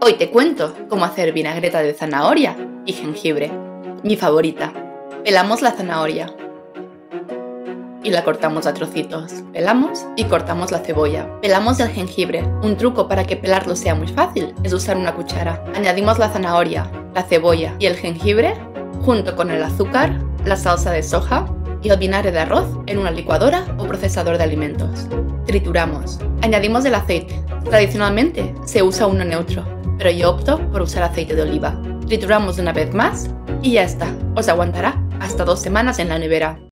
Hoy te cuento cómo hacer vinagreta de zanahoria y jengibre, mi favorita. Pelamos la zanahoria y la cortamos a trocitos. Pelamos y cortamos la cebolla. Pelamos el jengibre. Un truco para que pelarlo sea muy fácil es usar una cuchara. Añadimos la zanahoria, la cebolla y el jengibre junto con el azúcar, la salsa de soja y el vinagre de arroz en una licuadora o procesador de alimentos. Trituramos. Añadimos el aceite. Tradicionalmente se usa uno neutro, pero yo opto por usar aceite de oliva. Trituramos una vez más y ya está. Os aguantará hasta 2 semanas en la nevera.